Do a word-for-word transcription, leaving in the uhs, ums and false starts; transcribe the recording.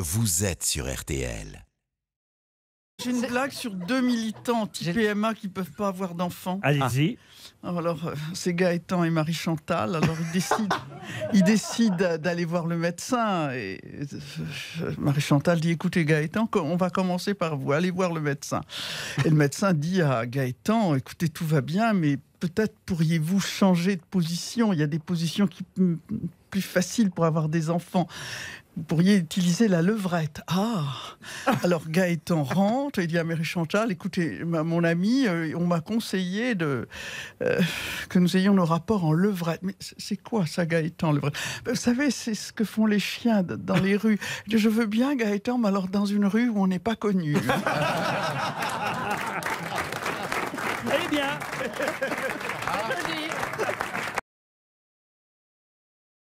Vous êtes sur R T L. J'ai une blague sur deux militants anti-P M A qui ne peuvent pas avoir d'enfants. Allez-y. Ah. Alors, c'est Gaëtan et Marie-Chantal. Alors, ils décident, ils décident d'aller voir le médecin. Et Marie-Chantal dit, écoutez Gaëtan, on va commencer par vous, allez voir le médecin. Et le médecin dit à Gaëtan, écoutez, tout va bien, mais peut-être pourriez-vous changer de position. Il y a des positions qui sont plus faciles pour avoir des enfants. Vous pourriez utiliser la levrette. Ah! Alors Gaëtan rentre et dit à Marie-Chantal, écoutez, ma, mon ami, euh, on m'a conseillé de, euh, que nous ayons nos rapports en levrette. Mais c'est quoi ça, Gaëtan, levrette? Vous savez, c'est ce que font les chiens dans les rues. Je veux bien, Gaëtan, mais alors dans une rue où on n'est pas connu. Eh bien! Ah.